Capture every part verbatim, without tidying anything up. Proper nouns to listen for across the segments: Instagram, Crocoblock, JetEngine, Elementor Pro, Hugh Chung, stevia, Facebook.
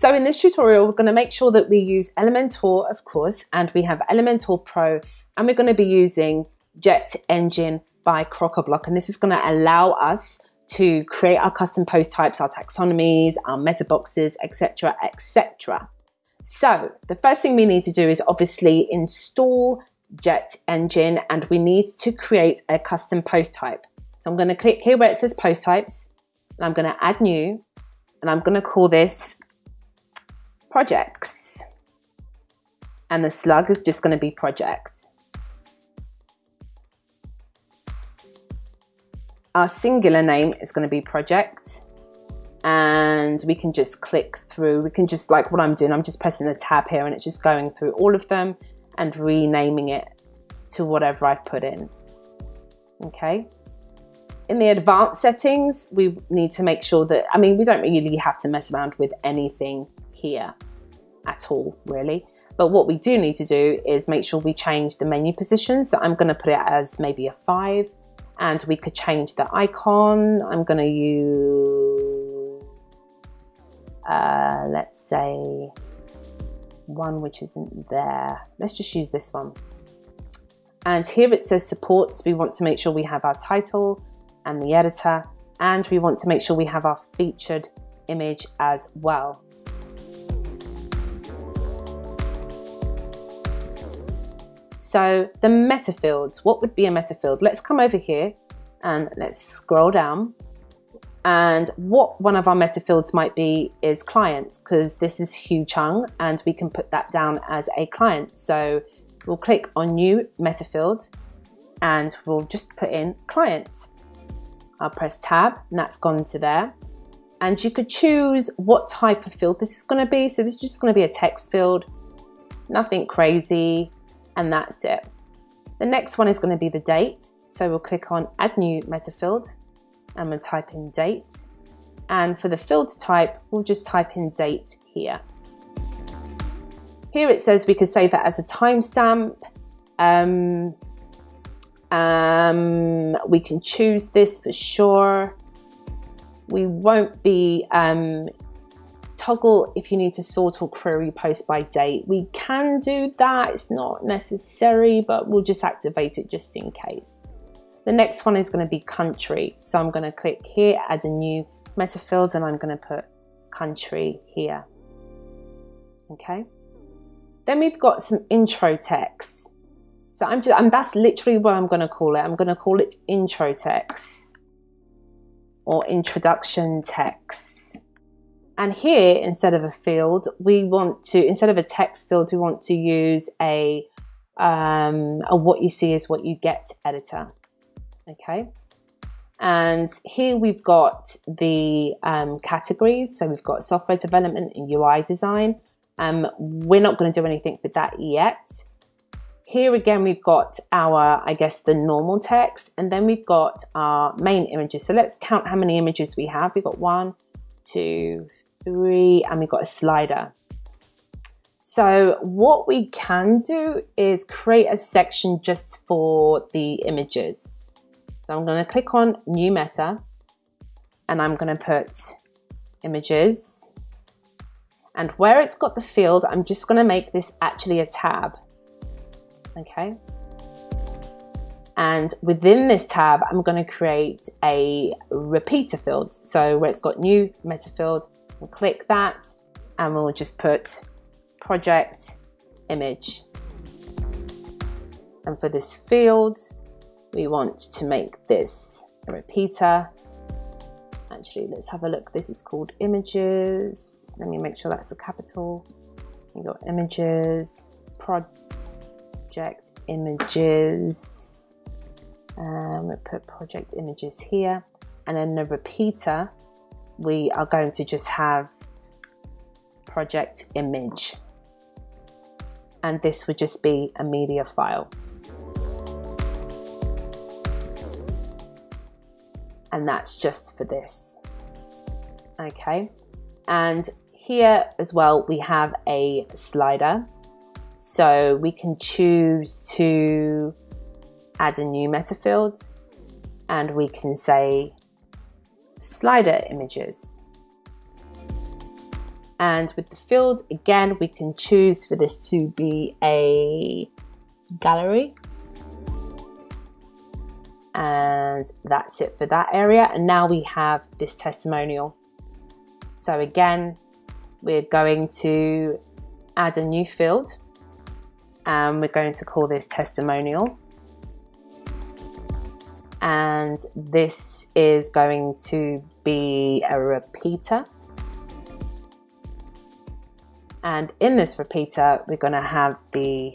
So in this tutorial, we're going to make sure that we use Elementor, of course, and we have Elementor Pro, and we're going to be using JetEngine by Crocoblock, and this is going to allow us to create our custom post types, our taxonomies, our meta boxes, et cetera, et cetera. So the first thing we need to do is obviously install JetEngine, and we need to create a custom post type. So I'm going to click here where it says post types, and I'm going to add new, and I'm going to call this projects, and the slug is just going to be project. Our singular name is going to be project, and we can just click through. We can just, like what I'm doing, I'm just pressing the tab here and it's just going through all of them and renaming it to whatever I've put in. Okay. In the advanced settings, we need to make sure that, I mean, we don't really have to mess around with anything here at all, really. But what we do need to do is make sure we change the menu position. So I'm going to put it as maybe a five, and we could change the icon. I'm going to use, uh, let's say, one which isn't there. Let's just use this one. And here it says supports. We want to make sure we have our title and the editor, and we want to make sure we have our featured image as well. So the meta fields, what would be a meta field? Let's come over here and let's scroll down. And what one of our meta fields might be is client, because this is Hugh Chung and we can put that down as a client. So we'll click on new meta field and we'll just put in client. I'll press tab and that's gone to there. And you could choose what type of field this is going to be. So this is just going to be a text field, nothing crazy. And that's it. The next one is going to be the date. So we'll click on add new meta field and we'll type in date. And for the field type, we'll just type in date here. Here it says we could save it as a timestamp. Um, um, we can choose this for sure. We won't be um, toggle if you need to sort or query post by date. We can do that, it's not necessary, but we'll just activate it just in case. The next one is going to be country. So I'm going to click here, add a new meta field, and I'm going to put country here. Okay. Then we've got some intro text. So I'm just, and that's literally what I'm going to call it. I'm going to call it intro text or introduction text. And here, instead of a field, we want to, instead of a text field, we want to use a, um, a what you see is what you get editor, okay? And here we've got the um, categories. So we've got software development and U I design. Um, we're not gonna do anything with that yet. Here again, we've got our, I guess, the normal text, and then we've got our main images. So let's count how many images we have. We've got one, two, three, and we've got a slider. So what we can do is create a section just for the images. So I'm going to click on new meta and I'm going to put images, and where it's got the field, I'm just going to make this actually a tab. Okay. And within this tab, I'm going to create a repeater field. So where it's got new meta field, we'll click that and we'll just put project image. And for this field, we want to make this a repeater. Actually, let's have a look. This is called images. Let me make sure that's a capital. We've got images, project images. Um, we'll put project images here, and then the repeater, we are going to just have project image, and this would just be a media file. And that's just for this. Okay. And here as well, we have a slider, so we can choose to add a new meta field, and we can say slider images. And with the field, again, we can choose for this to be a gallery. And that's it for that area. And now we have this testimonial. So again, we're going to add a new field. And we're going to call this testimonial. And this is going to be a repeater. And in this repeater, we're going to have the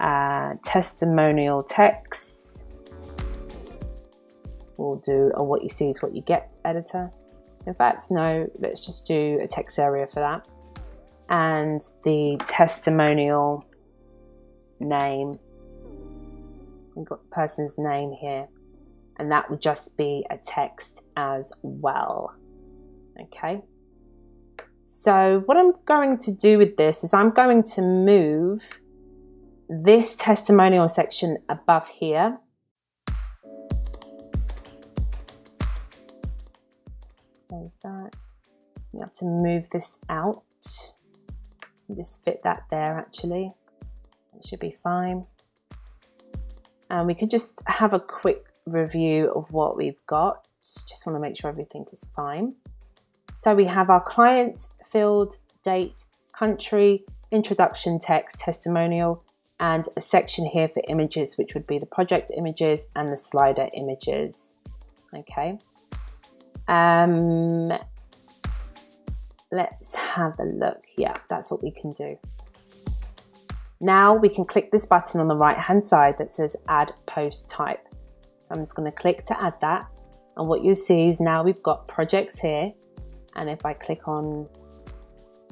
uh, testimonial text. We'll do a what you see is what you get editor. In fact, no, let's just do a text area for that. And the testimonial name. We've got the person's name here, and that would just be a text as well. Okay. So what I'm going to do with this is I'm going to move this testimonial section above here. There's that. We have to move this out. Just fit that there actually. It should be fine. And we could just have a quick review of what we've got. Just want to make sure everything is fine. So we have our client, field, date, country, introduction text, testimonial, and a section here for images, which would be the project images and the slider images. Okay. Um, let's have a look. Yeah, that's what we can do. Now we can click this button on the right hand side that says add post type. I'm just going to click to add that. And what you'll see is now we've got projects here. And if I click on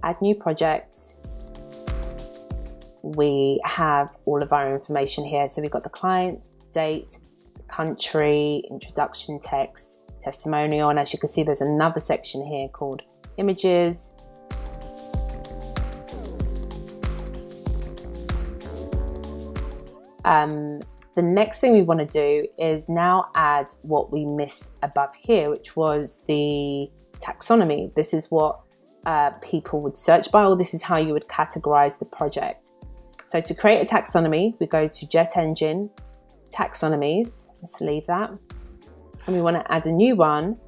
add new project, we have all of our information here. So we've got the client, date, country, introduction text, testimonial. And as you can see, there's another section here called images. Um, the next thing we want to do is now add what we missed above here, which was the taxonomy. This is what uh, people would search by, or this is how you would categorize the project. So to create a taxonomy, we go to JetEngine, taxonomies, let's leave that. And we want to add a new one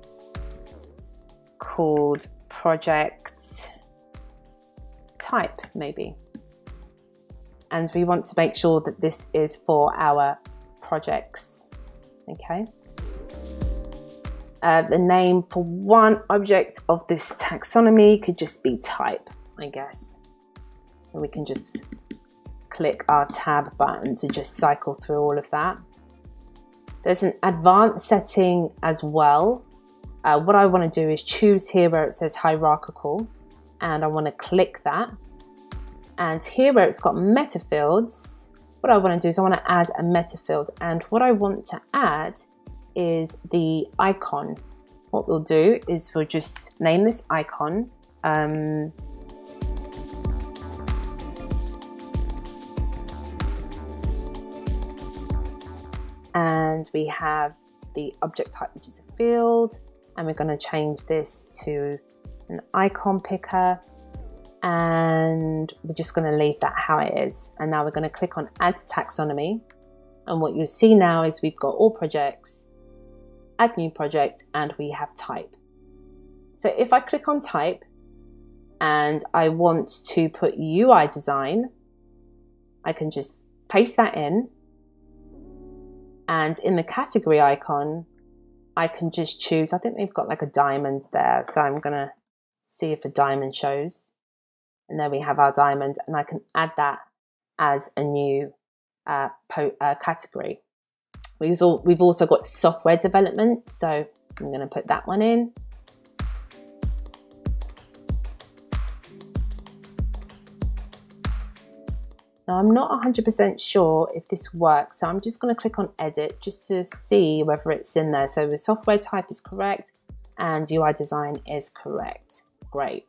called project type, maybe. And we want to make sure that this is for our projects, okay? Uh, the name for one object of this taxonomy could just be type, I guess. And we can just click our tab button to just cycle through all of that. There's an advanced setting as well. Uh, what I want to do is choose here where it says hierarchical, and I want to click that. And here where it's got meta fields, what I want to do is I want to add a meta field. And what I want to add is the icon. What we'll do is we'll just name this icon. Um, and we have the object type, which is a field. And we're going to change this to an icon picker. And we're just going to leave that how it is. And now we're going to click on add taxonomy. And what you'll see now is we've got all projects, add new project, and we have type. So if I click on type and I want to put U I design, I can just paste that in. And in the category icon, I can just choose, I think they've got like a diamond there. So I'm going to see if a diamond shows. And there we have our diamond, and I can add that as a new uh, po uh, category. We've also got software development, so I'm going to put that one in. Now I'm not one hundred percent sure if this works, so I'm just going to click on edit just to see whether it's in there. So the software type is correct and U I design is correct. Great.